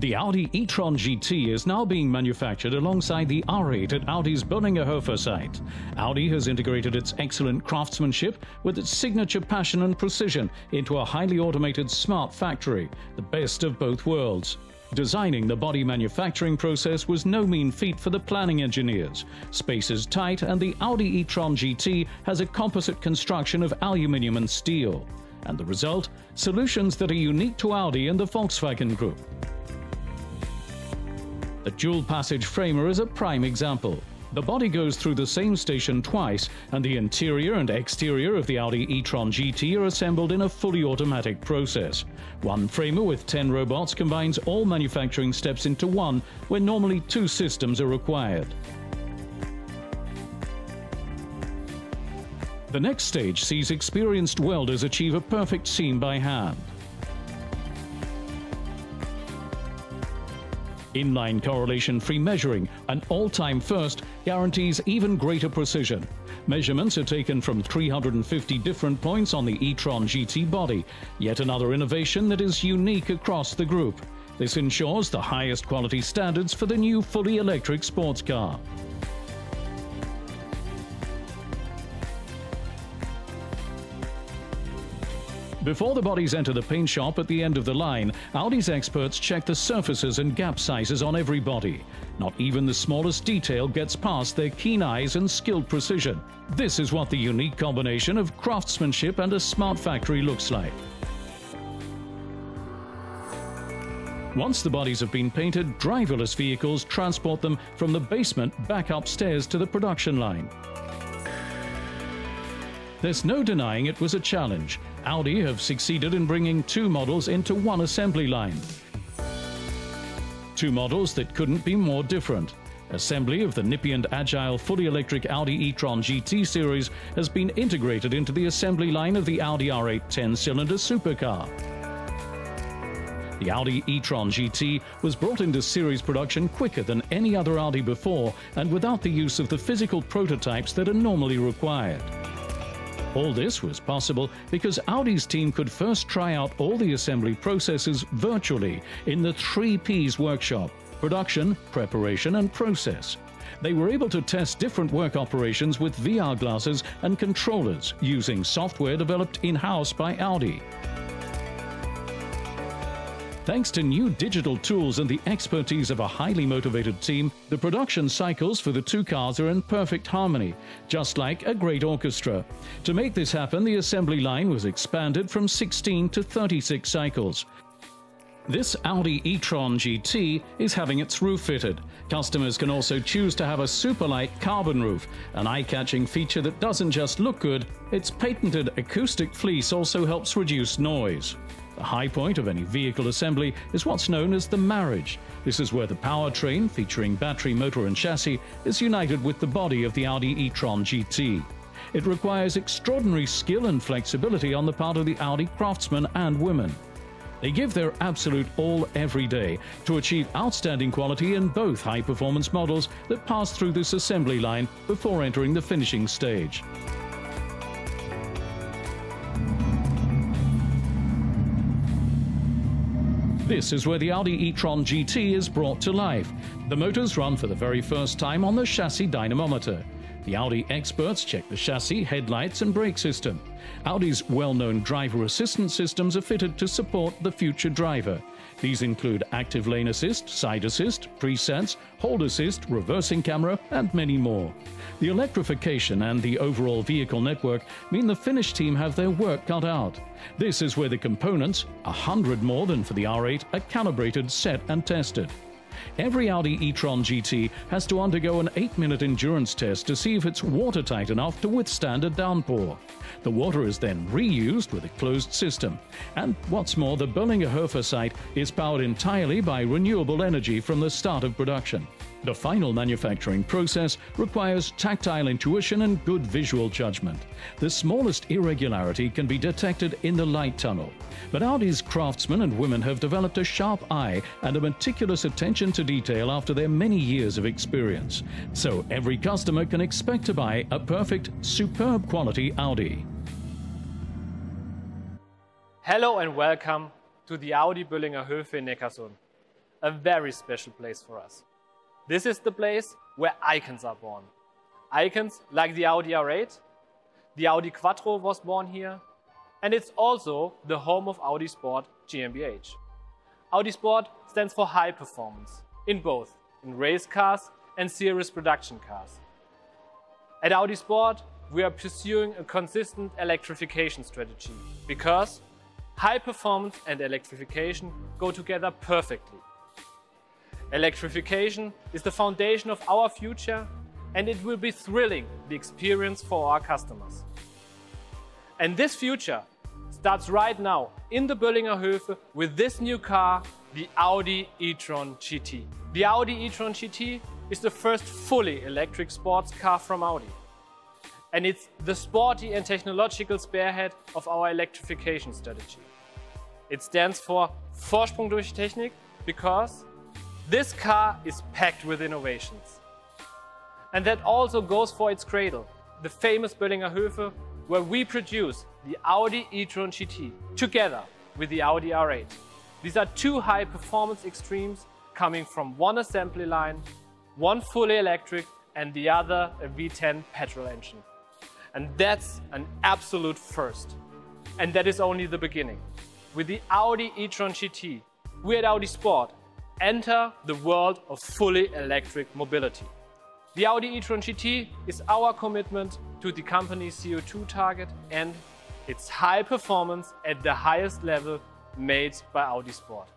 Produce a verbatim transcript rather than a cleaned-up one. The Audi e-tron G T is now being manufactured alongside the R eight at Audi's Böllinger Höfe site. Audi has integrated its excellent craftsmanship with its signature passion and precision into a highly automated smart factory, the best of both worlds. Designing the body manufacturing process was no mean feat for the planning engineers. Space is tight and the Audi e-tron G T has a composite construction of aluminium and steel. And the result? Solutions that are unique to Audi and the Volkswagen Group. The dual passage framer is a prime example. The body goes through the same station twice, and the interior and exterior of the Audi e-tron G T are assembled in a fully automatic process. One framer with ten robots combines all manufacturing steps into one, where normally two systems are required. The next stage sees experienced welders achieve a perfect seam by hand. Inline correlation-free measuring, an all-time first, guarantees even greater precision. Measurements are taken from three hundred fifty different points on the e-tron G T body, yet another innovation that is unique across the group. This ensures the highest quality standards for the new fully electric sports car. Before the bodies enter the paint shop at the end of the line, Audi's experts check the surfaces and gap sizes on every body. Not even the smallest detail gets past their keen eyes and skilled precision. This is what the unique combination of craftsmanship and a smart factory looks like. Once the bodies have been painted, driverless vehicles transport them from the basement back upstairs to the production line. There's no denying it was a challenge. Audi have succeeded in bringing two models into one assembly line. Two models that couldn't be more different. Assembly of the nippy and agile fully electric Audi e-tron G T series has been integrated into the assembly line of the Audi R eight ten-cylinder supercar. The Audi e-tron G T was brought into series production quicker than any other Audi before and without the use of the physical prototypes that are normally required. All this was possible because Audi's team could first try out all the assembly processes virtually in the three P's workshop: production, preparation and process. They were able to test different work operations with V R glasses and controllers using software developed in-house by Audi. Thanks to new digital tools and the expertise of a highly motivated team, the production cycles for the two cars are in perfect harmony, just like a great orchestra. To make this happen, the assembly line was expanded from sixteen to thirty-six cycles. This Audi e-tron G T is having its roof fitted. Customers can also choose to have a superlight carbon roof, an eye-catching feature that doesn't just look good, its patented acoustic fleece also helps reduce noise. The high point of any vehicle assembly is what's known as the marriage. This is where the powertrain, featuring battery, motor and chassis, is united with the body of the Audi e-tron G T. It requires extraordinary skill and flexibility on the part of the Audi craftsmen and women. They give their absolute all every day to achieve outstanding quality in both high-performance models that pass through this assembly line before entering the finishing stage. This is where the Audi e-tron G T is brought to life. The motors run for the very first time on the chassis dynamometer. The Audi experts check the chassis, headlights and brake system. Audi's well-known driver assistance systems are fitted to support the future driver. These include active lane assist, side assist, pre-sense, hold assist, reversing camera and many more. The electrification and the overall vehicle network mean the Finnish team have their work cut out. This is where the components, a hundred more than for the R eight, are calibrated, set and tested. Every Audi e-tron G T has to undergo an eight-minute endurance test to see if it's watertight enough to withstand a downpour. The water is then reused with a closed system. And what's more, the Böllinger Höfe site is powered entirely by renewable energy from the start of production. The final manufacturing process requires tactile intuition and good visual judgment. The smallest irregularity can be detected in the light tunnel. But Audi's craftsmen and women have developed a sharp eye and a meticulous attention to detail after their many years of experience. So every customer can expect to buy a perfect, superb quality Audi. Hello and welcome to the Audi Böllinger Höfe in Neckarsulm. a very special place for us. This is the place where icons are born. Icons like the Audi R eight, the Audi Quattro was born here, and it's also the home of Audi Sport GmbH. Audi Sport stands for high performance in both in race cars and series production cars. At Audi Sport, we are pursuing a consistent electrification strategy because high performance and electrification go together perfectly. Electrification is the foundation of our future, and it will be thrilling the experience for our customers. And this future starts right now in the Böllinger Höfe with this new car, the Audi e-tron G T. The Audi e-tron G T is the first fully electric sports car from Audi. And it's the sporty and technological spearhead of our electrification strategy. It stands for Vorsprung durch Technik because this car is packed with innovations. And that also goes for its cradle, the famous Böllinger Höfe, where we produce the Audi e-tron G T together with the Audi R eight. These are two high performance extremes coming from one assembly line, one fully electric and the other a V ten petrol engine. And that's an absolute first. And that is only the beginning. With the Audi e-tron G T, we at Audi Sport enter the world of fully electric mobility. The Audi e-tron G T is our commitment to the company's C O two target and its high performance at the highest level made by Audi Sport.